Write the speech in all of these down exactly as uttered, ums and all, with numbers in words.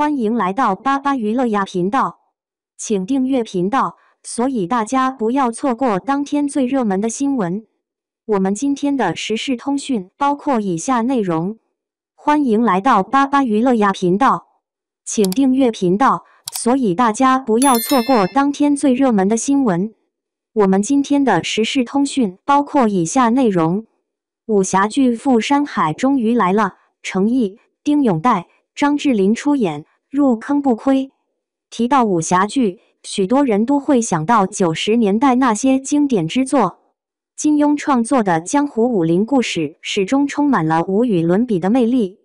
欢迎来到巴巴娱乐呀频道，请订阅频道，所以大家不要错过当天最热门的新闻。我们今天的时事通讯包括以下内容：欢迎来到巴巴娱乐呀频道，请订阅频道，所以大家不要错过当天最热门的新闻。我们今天的时事通讯包括以下内容：武侠剧《赴山海》终于来了，程毅、丁永岱、张智霖出演，入坑不亏。提到武侠剧，许多人都会想到九十年代那些经典之作。金庸创作的江湖武林故事始终充满了无与伦比的魅力，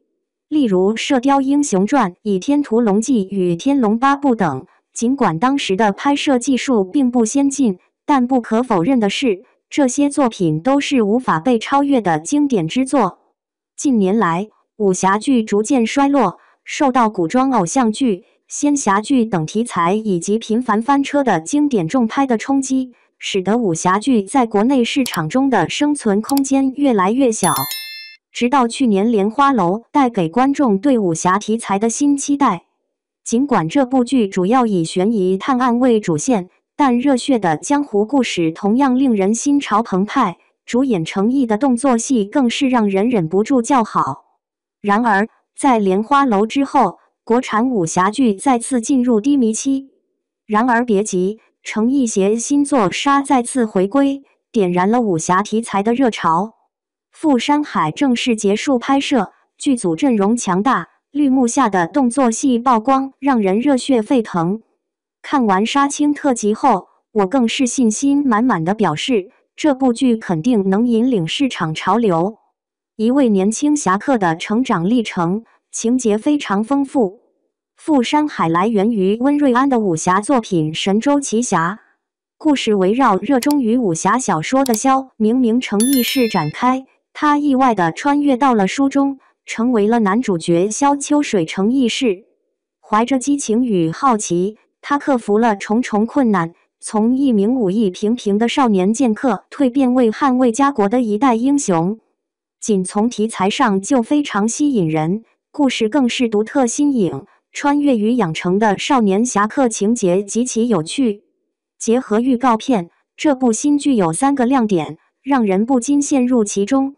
例如《射雕英雄传》、《倚天屠龙记》与《天龙八部》等。尽管当时的拍摄技术并不先进，但不可否认的是，这些作品都是无法被超越的经典之作。近年来，武侠剧逐渐衰落，受到古装偶像剧、仙侠剧等题材以及频繁翻车的经典重拍的冲击，使得武侠剧在国内市场中的生存空间越来越小。直到去年，《莲花楼》带给观众对武侠题材的新期待。尽管这部剧主要以悬疑探案为主线，但热血的江湖故事同样令人心潮澎湃，主演程毅的动作戏更是让人忍不住叫好。然而，在《莲花楼》之后，国产武侠剧再次进入低迷期。然而别急，程毅携新作《杀》再次回归，点燃了武侠题材的热潮。《赴山海》正式结束拍摄，剧组阵容强大，绿幕下的动作戏曝光，让人热血沸腾。看完杀青特辑后，我更是信心满满地表示，这部剧肯定能引领市场潮流。一位年轻侠客的成长历程，情节非常丰富。赴山海来源于温瑞安的武侠作品《神州奇侠》，故事围绕热衷于武侠小说的萧明明程毅式展开，他意外地穿越到了书中，成为了男主角萧秋水程毅式。怀着激情与好奇，他克服了重重困难，从一名武艺平平的少年剑客蜕变为捍卫家国的一代英雄。仅从题材上就非常吸引人，故事更是独特新颖，穿越与养成的少年侠客情节极其有趣。结合预告片，这部新剧有三个亮点，让人不禁陷入其中。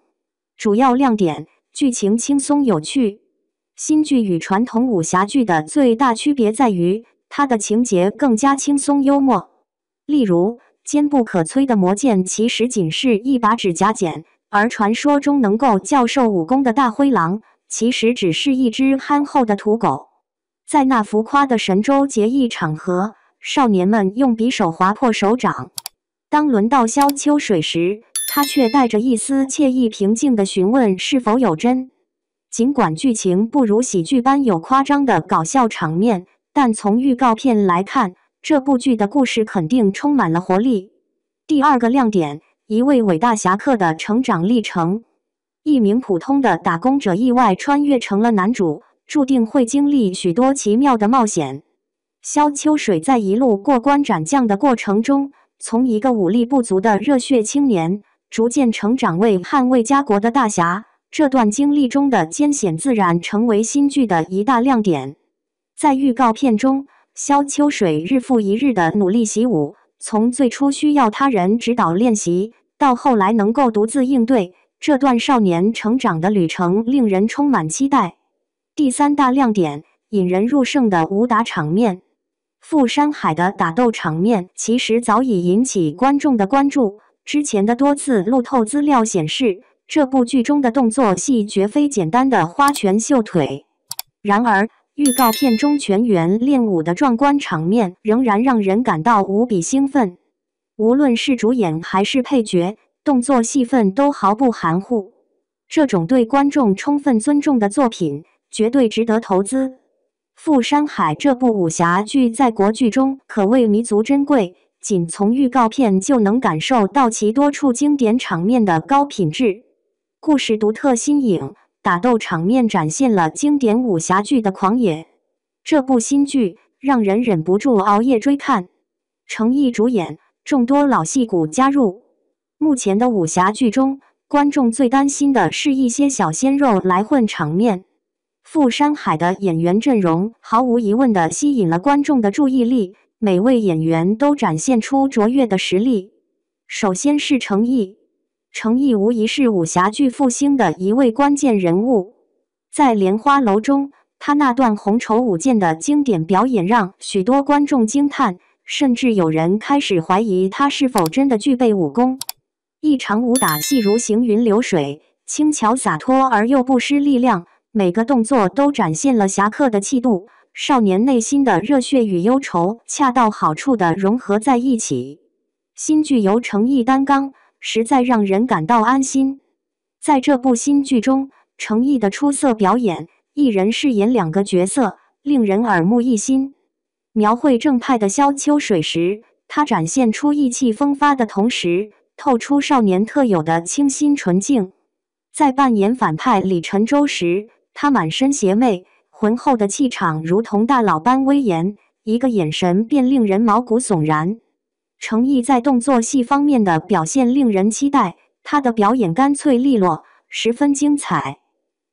主要亮点：剧情轻松有趣。新剧与传统武侠剧的最大区别在于它的情节更加轻松幽默，例如坚不可摧的魔剑其实仅是一把指甲剪，而传说中能够教授武功的大灰狼其实只是一只憨厚的土狗。在那浮夸的神州结义场合，少年们用匕首划破手掌。当轮到萧秋水时，他却带着一丝惬意平静地询问是否有真。尽管剧情不如喜剧般有夸张的搞笑场面，但从预告片来看，这部剧的故事肯定充满了活力。第二个亮点：一位伟大侠客的成长历程。一名普通的打工者意外穿越成了男主，注定会经历许多奇妙的冒险。萧秋水在一路过关斩将的过程中，从一个武力不足的热血青年，逐渐成长为捍卫家国的大侠。这段经历中的艰险自然成为新剧的一大亮点。在预告片中，萧秋水日复一日的努力习武，从最初需要他人指导练习，到后来能够独自应对，这段少年成长的旅程令人充满期待。第三大亮点：引人入胜的武打场面。赴山海的打斗场面其实早已引起观众的关注，之前的多次路透资料显示，这部剧中的动作戏绝非简单的花拳绣腿。然而预告片中全员练武的壮观场面仍然让人感到无比兴奋，无论是主演还是配角，动作戏份都毫不含糊。这种对观众充分尊重的作品，绝对值得投资。赴山海这部武侠剧在国剧中可谓弥足珍贵，仅从预告片就能感受到其多处经典场面的高品质。故事独特新颖，打斗场面展现了经典武侠剧的狂野。这部新剧让人忍不住熬夜追看。程毅主演，众多老戏骨加入。目前的武侠剧中，观众最担心的是一些小鲜肉来混场面。富山海的演员阵容毫无疑问地吸引了观众的注意力，每位演员都展现出卓越的实力。首先是程毅，程毅无疑是武侠剧复兴的一位关键人物，在《莲花楼》中，他那段红绸舞剑的经典表演让许多观众惊叹，甚至有人开始怀疑他是否真的具备武功。一场武打戏如行云流水，轻巧洒脱而又不失力量。 每个动作都展现了侠客的气度，少年内心的热血与忧愁恰到好处地融合在一起。新剧由程毅担纲，实在让人感到安心。在这部新剧中，程毅的出色表演，一人饰演两个角色，令人耳目一新。描绘正派的萧秋水时，他展现出意气风发的同时，透出少年特有的清新纯净；在扮演反派李沉舟时， 他满身邪魅，浑厚的气场如同大佬般威严，一个眼神便令人毛骨悚然。程毅在动作戏方面的表现令人期待，他的表演干脆利落，十分精彩。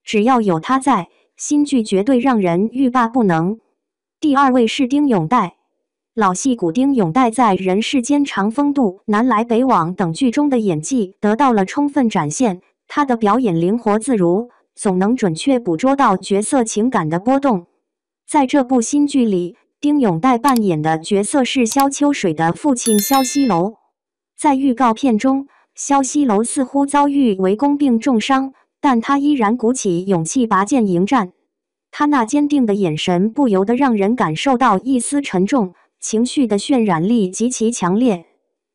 只要有他在，新剧绝对让人欲罢不能。第二位是丁永岱，老戏骨丁永岱在《人世间长风渡》《南来北往》等剧中的演技得到了充分展现，他的表演灵活自如， 总能准确捕捉到角色情感的波动。在这部新剧里，丁永岱扮演的角色是萧秋水的父亲萧西楼。在预告片中，萧西楼似乎遭遇围攻并重伤，但他依然鼓起勇气拔剑迎战。他那坚定的眼神不由得让人感受到一丝沉重，情绪的渲染力极其强烈。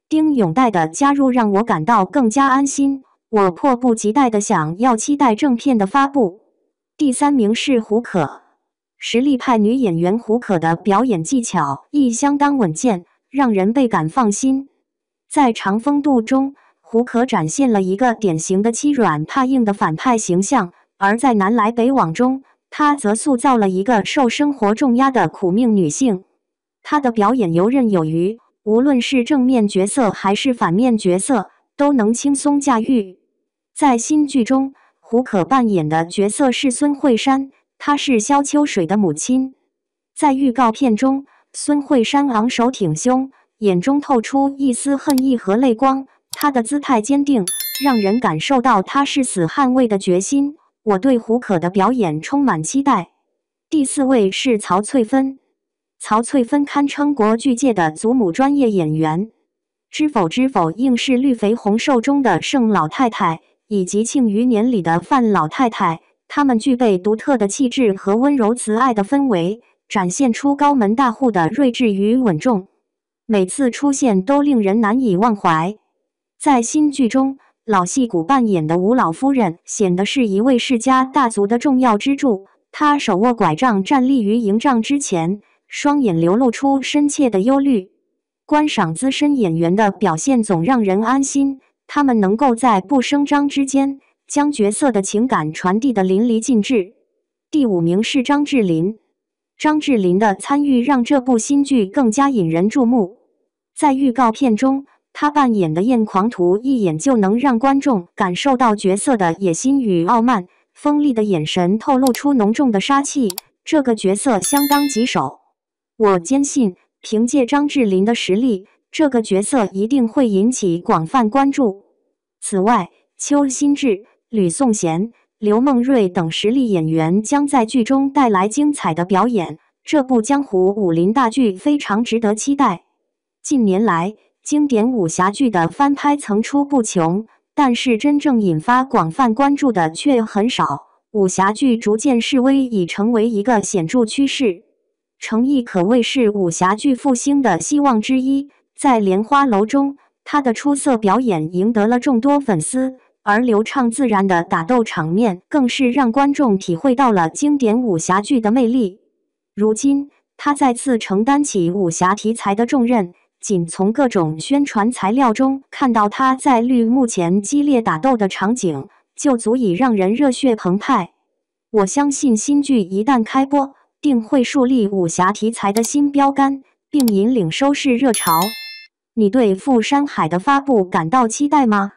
丁永岱的加入让我感到更加安心。 我迫不及待地想要期待正片的发布。第三名是胡可，实力派女演员胡可的表演技巧亦相当稳健，让人倍感放心。在《长风渡》中，胡可展现了一个典型的欺软怕硬的反派形象；而在《南来北往》中，她则塑造了一个受生活重压的苦命女性。她的表演游刃有余，无论是正面角色还是反面角色，都能轻松驾驭。 在新剧中，胡可扮演的角色是孙慧珊，她是萧秋水的母亲。在预告片中，孙慧珊昂首挺胸，眼中透出一丝恨意和泪光，她的姿态坚定，让人感受到她誓死捍卫的决心。我对胡可的表演充满期待。第四位是曹翠芬，曹翠芬堪称国剧界的祖母专业演员，《知否知否》应是绿肥红瘦中的盛老太太， 以及《庆余年》里的范老太太，她们具备独特的气质和温柔慈爱的氛围，展现出高门大户的睿智与稳重，每次出现都令人难以忘怀。在新剧中，老戏骨扮演的吴老夫人显得是一位世家大族的重要支柱，她手握拐杖站立于营帐之前，双眼流露出深切的忧虑。观赏资深演员的表现总让人安心， 他们能够在不声张之间，将角色的情感传递得淋漓尽致。第五名是张智霖，张智霖的参与让这部新剧更加引人注目。在预告片中，他扮演的艳狂徒一眼就能让观众感受到角色的野心与傲慢，锋利的眼神透露出浓重的杀气，这个角色相当棘手。我坚信，凭借张智霖的实力， 这个角色一定会引起广泛关注。此外，邱心志、吕颂贤、刘梦瑞等实力演员将在剧中带来精彩的表演。这部江湖武林大剧非常值得期待。近年来，经典武侠剧的翻拍层出不穷，但是真正引发广泛关注的却很少。武侠剧逐渐式微已成为一个显著趋势。程毅可谓是武侠剧复兴的希望之一。 在《莲花楼》中，他的出色表演赢得了众多粉丝，而流畅自然的打斗场面更是让观众体会到了经典武侠剧的魅力。如今，他再次承担起武侠题材的重任，仅从各种宣传材料中看到他在绿幕前激烈打斗的场景，就足以让人热血澎湃。我相信新剧一旦开播，定会树立武侠题材的新标杆，并引领收视热潮。 你对《富山海》的发布感到期待吗？